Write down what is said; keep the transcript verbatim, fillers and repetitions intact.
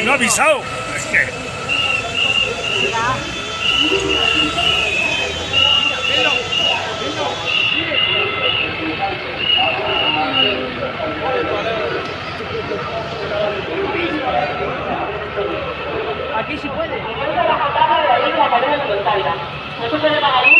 y no ha avisado. Es que... Aquí sí puede. Nosotros le pagaremos